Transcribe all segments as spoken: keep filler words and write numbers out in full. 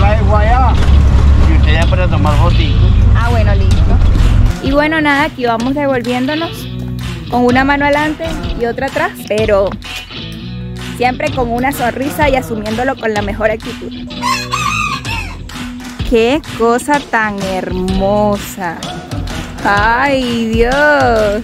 la dejo allá y usted ya para tomar botín. Ah, bueno, listo. Y bueno, nada, aquí vamos devolviéndonos con una mano adelante y otra atrás, pero siempre con una sonrisa y asumiéndolo con la mejor actitud. ¡Qué cosa tan hermosa! ¡Ay, Dios!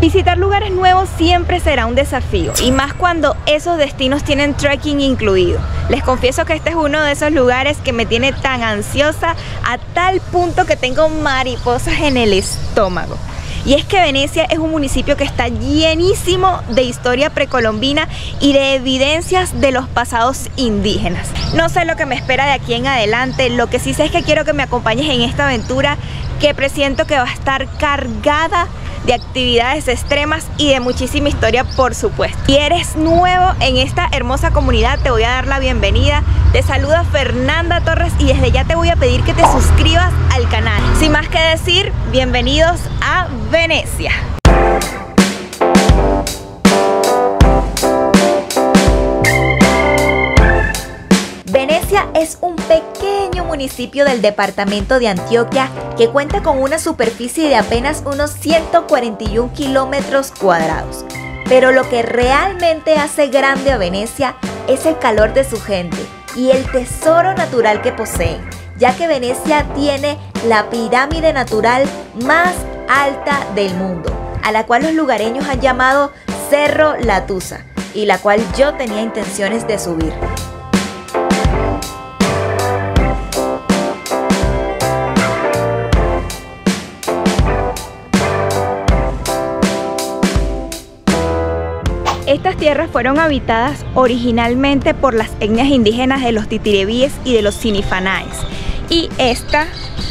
Visitar lugares nuevos siempre será un desafío, y más cuando esos destinos tienen trekking incluido. Les confieso que este es uno de esos lugares que me tiene tan ansiosa a tal punto que tengo mariposas en el estómago. Y es que Venecia es un municipio que está llenísimo de historia precolombina y de evidencias de los pasados indígenas. No sé lo que me espera de aquí en adelante, lo que sí sé es que quiero que me acompañes en esta aventura que presiento que va a estar cargada de actividades extremas y de muchísima historia, por supuesto. Si eres nuevo en esta hermosa comunidad, te voy a dar la bienvenida. Te saluda Fernanda Torres y desde ya te voy a pedir que te suscribas al canal. Sin más que decir, bienvenidos a Venecia. Venecia es un pequeño municipio del departamento de Antioquia que cuenta con una superficie de apenas unos ciento cuarenta y uno kilómetros cuadrados. Pero lo que realmente hace grande a Venecia es el calor de su gente y el tesoro natural que poseen, ya que Venecia tiene la pirámide natural más alta del mundo, a la cual los lugareños han llamado Cerro Tusa, y la cual yo tenía intenciones de subir. Estas tierras fueron habitadas originalmente por las etnias indígenas de los titirevíes y de los sinifanaes. Y esta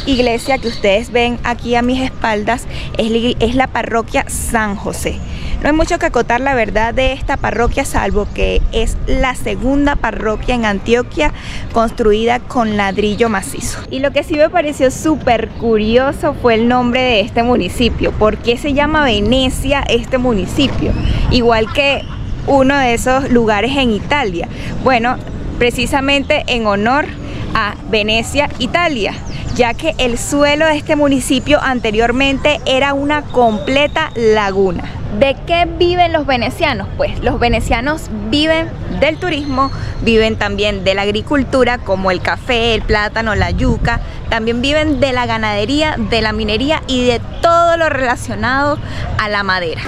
iglesia que ustedes ven aquí a mis espaldas es la parroquia San José. No hay mucho que acotar, la verdad, de esta parroquia, salvo que es la segunda parroquia en Antioquia construida con ladrillo macizo. Y lo que sí me pareció súper curioso fue el nombre de este municipio. ¿Por qué se llama Venecia este municipio? Igual que uno de esos lugares en Italia. Bueno, precisamente en honor a Venecia, Italia, ya que el suelo de este municipio anteriormente era una completa laguna. ¿De qué viven los venecianos? Pues los venecianos viven del turismo, viven también de la agricultura como el café, el plátano, la yuca, también viven de la ganadería, de la minería y de todo lo relacionado a la madera.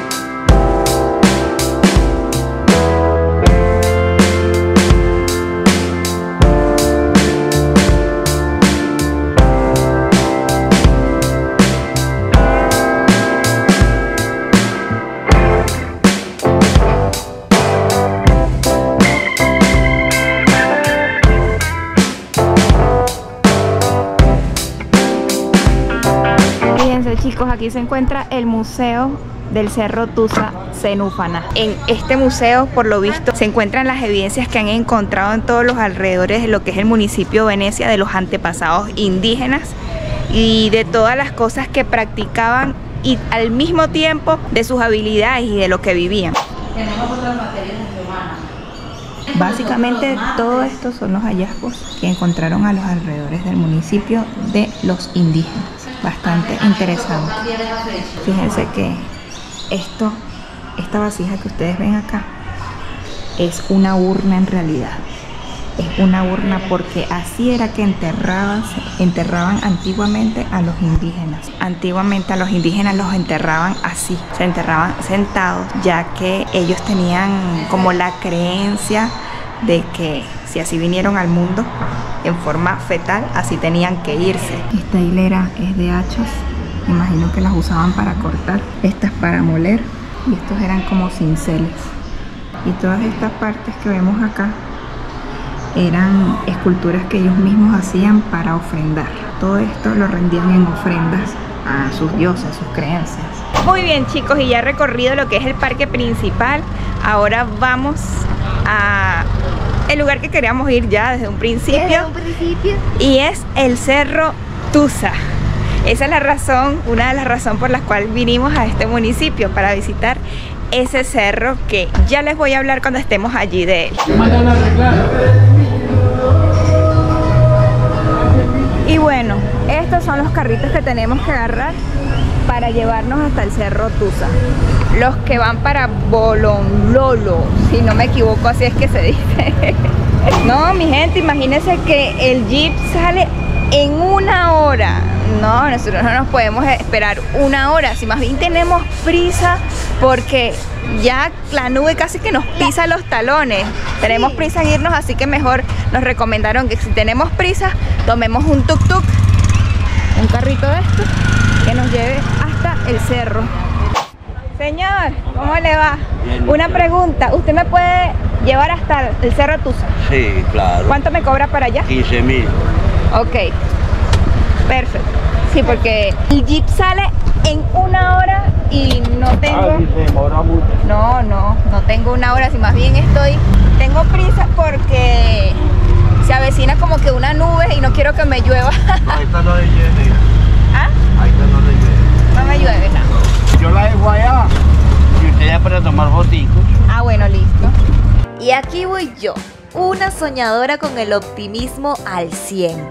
Chicos, aquí se encuentra el museo del Cerro Tusa Zenufaná. En este museo, por lo visto, se encuentran las evidencias que han encontrado en todos los alrededores de lo que es el municipio de Venecia, de los antepasados indígenas y de todas las cosas que practicaban y al mismo tiempo de sus habilidades y de lo que vivían. Tenemos otras materias humanas. Básicamente todo esto son los hallazgos que encontraron a los alrededores del municipio de los indígenas. Bastante interesante. Fíjense que esto, esta vasija que ustedes ven acá es una urna en realidad. Es una urna porque así era que enterraban, enterraban antiguamente a los indígenas. Antiguamente a los indígenas los enterraban así, se enterraban sentados, ya que ellos tenían como la creencia de que si así vinieron al mundo en forma fetal, así tenían que irse. Esta hilera es de hachas, imagino que las usaban para cortar, estas para moler y estos eran como cinceles. Y todas estas partes que vemos acá eran esculturas que ellos mismos hacían para ofrendar. Todo esto lo rendían en ofrendas a sus dioses, a sus creencias. Muy bien, chicos, y ya he recorrido lo que es el parque principal. Ahora vamos a el lugar que queríamos ir ya desde un principio, desde un principio. Y es el Cerro Tusa. Esa es la razón, una de las razones por las cuales vinimos a este municipio, para visitar ese cerro que ya les voy a hablar cuando estemos allí de él. Y bueno, estos son los carritos que tenemos que agarrar para llevarnos hasta el Cerro Tusa. Los que van para Bolonlolo, si no me equivoco, así es que se dice. No, mi gente, imagínense que el jeep sale en una hora. No, nosotros no nos podemos esperar una hora, si más bien tenemos prisa porque ya la nube casi que nos pisa los talones. Tenemos prisa en irnos, así que mejor nos recomendaron que si tenemos prisa, tomemos un tuk-tuk, un carrito de estos, que nos lleve hasta el cerro. Señor, ¿cómo le va? Bien, Una bien. pregunta, ¿usted me puede llevar hasta el Cerro Tusa? Sí, claro. ¿Cuánto me cobra para allá? quince mil. Ok, perfecto. Sí, porque el jeep sale en una hora y no tengo... Ay, se demora mucho. No, no, no tengo una hora, si más bien estoy... Tengo prisa porque se avecina como que una nube y no quiero que me llueva. Ahorita no le llueve. ¿Ah? Ahorita no le llueve. No me llueve, no. Yo la dejo allá y usted ya para tomar boticos. Ah, bueno, listo. Y aquí voy yo, una soñadora con el optimismo al cien.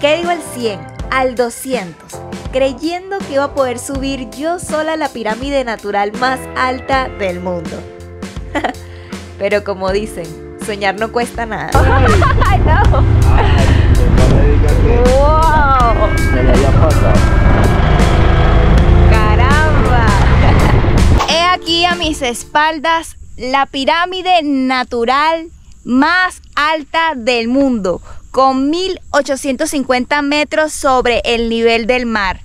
¿Qué digo al cien? Al doscientos, creyendo que iba a poder subir yo sola la pirámide natural más alta del mundo. Pero como dicen, soñar no cuesta nada. ¡Ay, no! ¡Wow! ¡Caramba! He aquí a mis espaldas la pirámide natural más alta del mundo, con mil ochocientos cincuenta metros sobre el nivel del mar.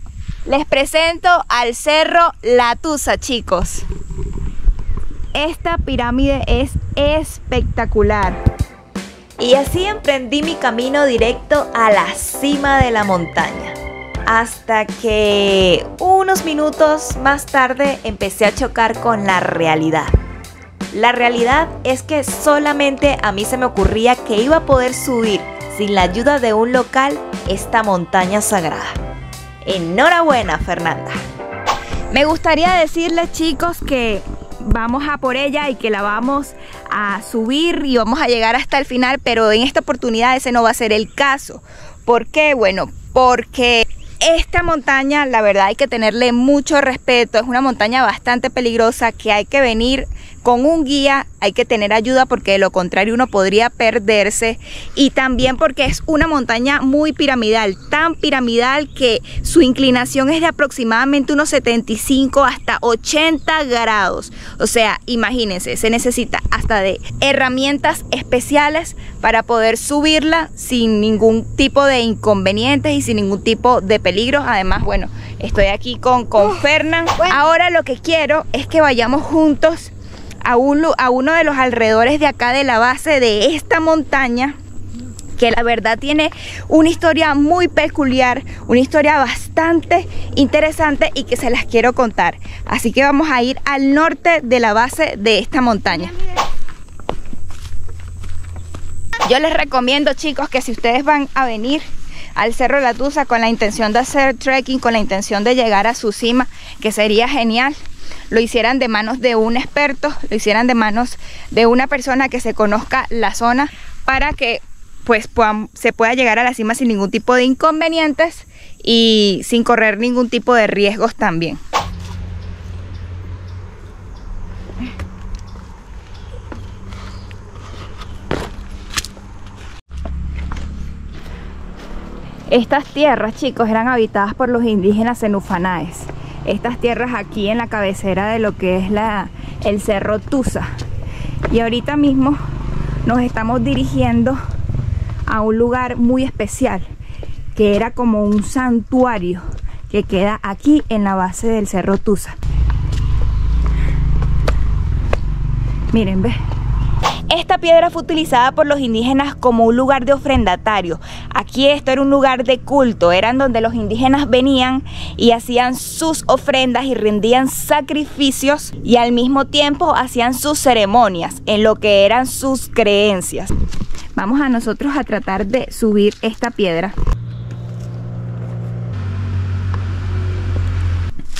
Les presento al Cerro La Tusa, chicos. Esta pirámide es espectacular. Y así emprendí mi camino directo a la cima de la montaña, hasta que unos minutos más tarde empecé a chocar con la realidad. La realidad es que solamente a mí se me ocurría que iba a poder subir sin la ayuda de un local esta montaña sagrada. Enhorabuena, Fernanda. Me gustaría decirles, chicos, que vamos a por ella y que la vamos a subir y vamos a llegar hasta el final, pero en esta oportunidad ese no va a ser el caso. ¿Por qué? Bueno, porque esta montaña, la verdad, hay que tenerle mucho respeto. Es una montaña bastante peligrosa que hay que venir con un guía, hay que tener ayuda porque de lo contrario uno podría perderse, y también porque es una montaña muy piramidal, tan piramidal que su inclinación es de aproximadamente unos setenta y cinco hasta ochenta grados. O sea, imagínense, se necesita hasta de herramientas especiales para poder subirla sin ningún tipo de inconvenientes y sin ningún tipo de peligros. Además, bueno, estoy aquí con, con uh, Fernan. Bueno. Ahora lo que quiero es que vayamos juntos A, un, a uno de los alrededores de acá de la base de esta montaña, que la verdad tiene una historia muy peculiar, una historia bastante interesante y que se las quiero contar. Así que vamos a ir al norte de la base de esta montaña. Yo les recomiendo, chicos, que si ustedes van a venir al Cerro La Tusa con la intención de hacer trekking, con la intención de llegar a su cima, que sería genial, lo hicieran de manos de un experto, lo hicieran de manos de una persona que se conozca la zona, para que pues puedan, se pueda llegar a la cima sin ningún tipo de inconvenientes y sin correr ningún tipo de riesgos también. Estas tierras, chicos, eran habitadas por los indígenas Zenufanaes. Estas tierras aquí en la cabecera de lo que es la, el Cerro Tusa. Y ahorita mismo nos estamos dirigiendo a un lugar muy especial, que era como un santuario que queda aquí en la base del Cerro Tusa. Miren, ve. Esta piedra fue utilizada por los indígenas como un lugar de ofrendatario. Aquí esto era un lugar de culto, eran donde los indígenas venían y hacían sus ofrendas y rendían sacrificios, y al mismo tiempo hacían sus ceremonias en lo que eran sus creencias. Vamos a nosotros a tratar de subir esta piedra.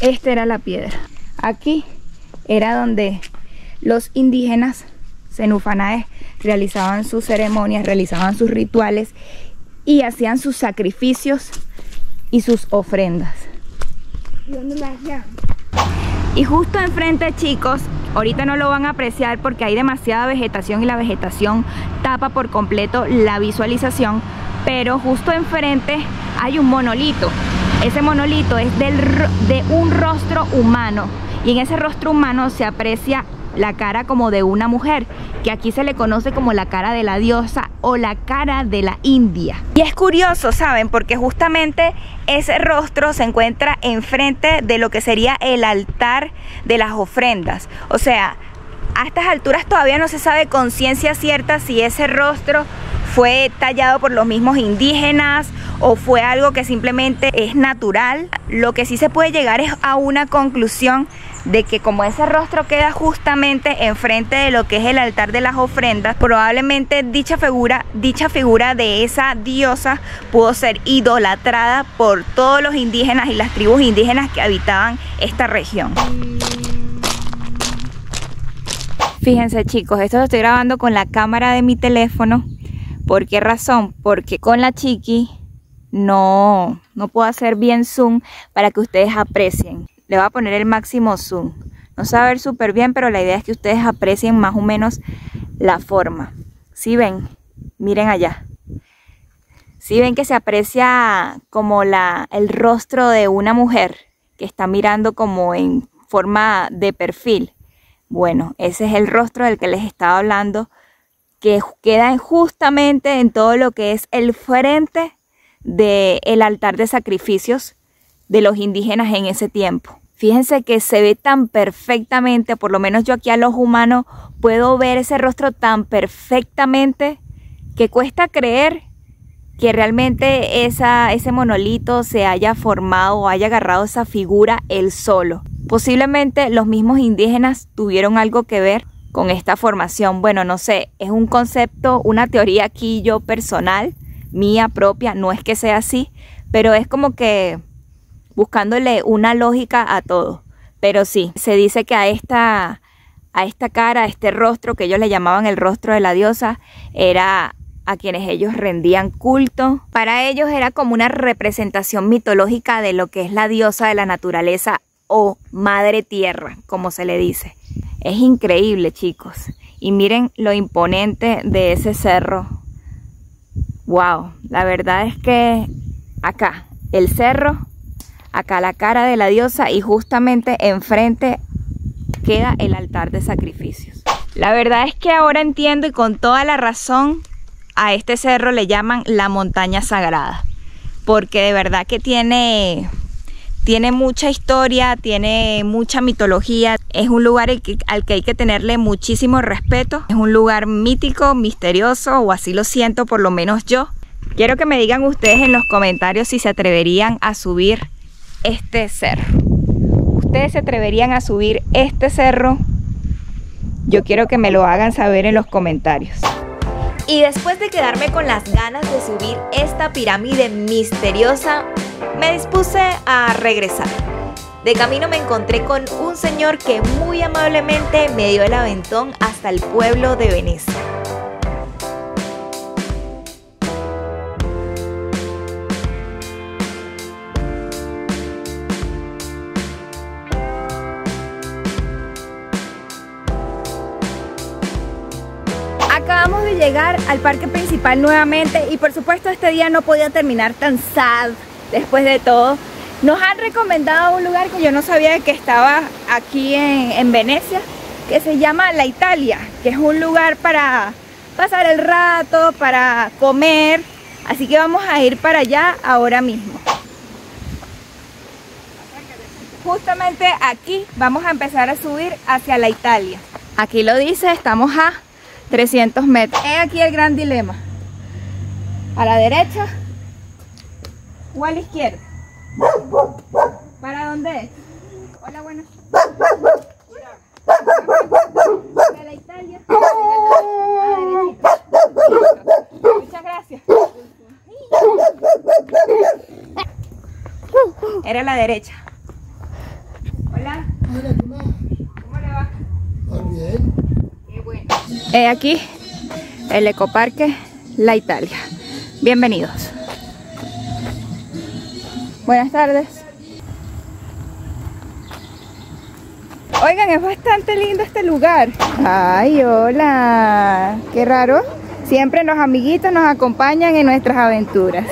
Esta era la piedra. Aquí era donde los indígenas zenufanaes realizaban sus ceremonias, realizaban sus rituales y hacían sus sacrificios y sus ofrendas. Y justo enfrente, chicos, ahorita no lo van a apreciar porque hay demasiada vegetación y la vegetación tapa por completo la visualización, pero justo enfrente hay un monolito. Ese monolito es del, de un rostro humano, y en ese rostro humano se aprecia la cara como de una mujer, que aquí se le conoce como la cara de la diosa o la cara de la India. Y es curioso, ¿saben? Porque justamente ese rostro se encuentra enfrente de lo que sería el altar de las ofrendas. O sea, a estas alturas todavía no se sabe con ciencia cierta si ese rostro fue tallado por los mismos indígenas o fue algo que simplemente es natural. Lo que sí se puede llegar es a una conclusión de que como ese rostro queda justamente enfrente de lo que es el altar de las ofrendas, probablemente dicha figura, dicha figura de esa diosa pudo ser idolatrada por todos los indígenas y las tribus indígenas que habitaban esta región. Fíjense, chicos, esto lo estoy grabando con la cámara de mi teléfono. ¿Por qué razón? Porque con la chiqui no, no puedo hacer bien zoom para que ustedes aprecien. Le voy a poner el máximo zoom. No se va a ver súper bien, pero la idea es que ustedes aprecien más o menos la forma. ¿Sí ven? Miren allá. ¿Sí ven que se aprecia como la, el rostro de una mujer que está mirando como en forma de perfil? Bueno, ese es el rostro del que les estaba hablando, que queda justamente en todo lo que es el frente del altar de sacrificios de los indígenas en ese tiempo. Fíjense que se ve tan perfectamente, por lo menos yo aquí a los humanos puedo ver ese rostro tan perfectamente que cuesta creer que realmente esa, ese monolito se haya formado o haya agarrado esa figura él solo. Posiblemente los mismos indígenas tuvieron algo que ver con esta formación. Bueno, no sé, es un concepto, una teoría aquí yo personal, mía propia, no es que sea así, pero es como que buscándole una lógica a todo. Pero sí, se dice que a esta, a esta cara, a este rostro que ellos le llamaban el rostro de la diosa, era a quienes ellos rendían culto. Para ellos era como una representación mitológica de lo que es la diosa de la naturaleza o madre tierra, como se le dice. Es increíble, chicos. Y miren lo imponente de ese cerro. Wow, la verdad es que acá el cerro, acá la cara de la diosa y justamente enfrente queda el altar de sacrificios. La verdad es que ahora entiendo y con toda la razón a este cerro le llaman la montaña sagrada. Porque de verdad que tiene, tiene mucha historia, tiene mucha mitología. Es un lugar al que, al que hay que tenerle muchísimo respeto. Es un lugar mítico, misterioso, o así lo siento por lo menos yo. Quiero que me digan ustedes en los comentarios si se atreverían a subir este cerro. ¿Ustedes se atreverían a subir este cerro? Yo quiero que me lo hagan saber en los comentarios. Y después de quedarme con las ganas de subir esta pirámide misteriosa, me dispuse a regresar. De camino me encontré con un señor que muy amablemente me dio el aventón hasta el pueblo de Venecia. Acabamos de llegar al parque principal nuevamente y por supuesto este día no podía terminar tan sad después de todo. Nos han recomendado un lugar que yo no sabía que estaba aquí en, en Venecia, que se llama La Italia, que es un lugar para pasar el rato, para comer, así que vamos a ir para allá ahora mismo. Justamente aquí vamos a empezar a subir hacia La Italia. Aquí lo dice, estamos a trescientos metros. He aquí el gran dilema: a la derecha o a la izquierda. ¿Para dónde es? Hola, buenas. Para La Italia. Muchas gracias. Era la derecha. Hola. ¿Cómo le va? He aquí el ecoparque La Italia. Bienvenidos. Buenas tardes. Oigan, es bastante lindo este lugar. Ay, hola. Qué raro. Siempre los amiguitos nos acompañan en nuestras aventuras.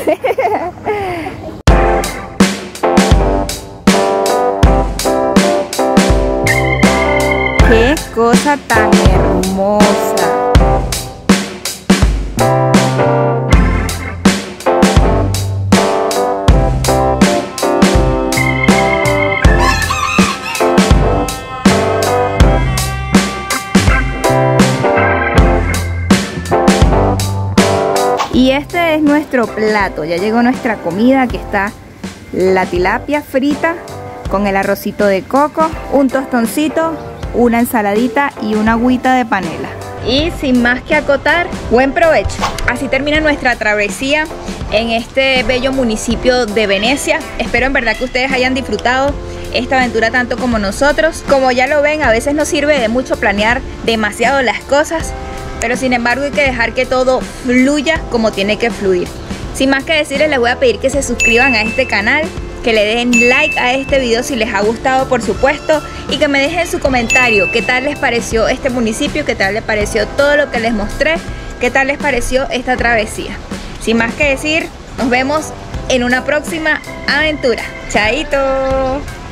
Qué cosa tan hermosa. Y este es nuestro plato, ya llegó nuestra comida, que está la tilapia frita con el arrocito de coco, un tostoncito, una ensaladita y una agüita de panela. Y sin más que acotar, buen provecho. Así termina nuestra travesía en este bello municipio de Venecia. Espero en verdad que ustedes hayan disfrutado esta aventura tanto como nosotros. Como ya lo ven, a veces no sirve de mucho planear demasiado las cosas, pero sin embargo hay que dejar que todo fluya como tiene que fluir. Sin más que decirles, les voy a pedir que se suscriban a este canal, que le den like a este video si les ha gustado, por supuesto, y que me dejen su comentario qué tal les pareció este municipio, qué tal les pareció todo lo que les mostré, qué tal les pareció esta travesía. Sin más que decir, nos vemos en una próxima aventura. ¡Chaito!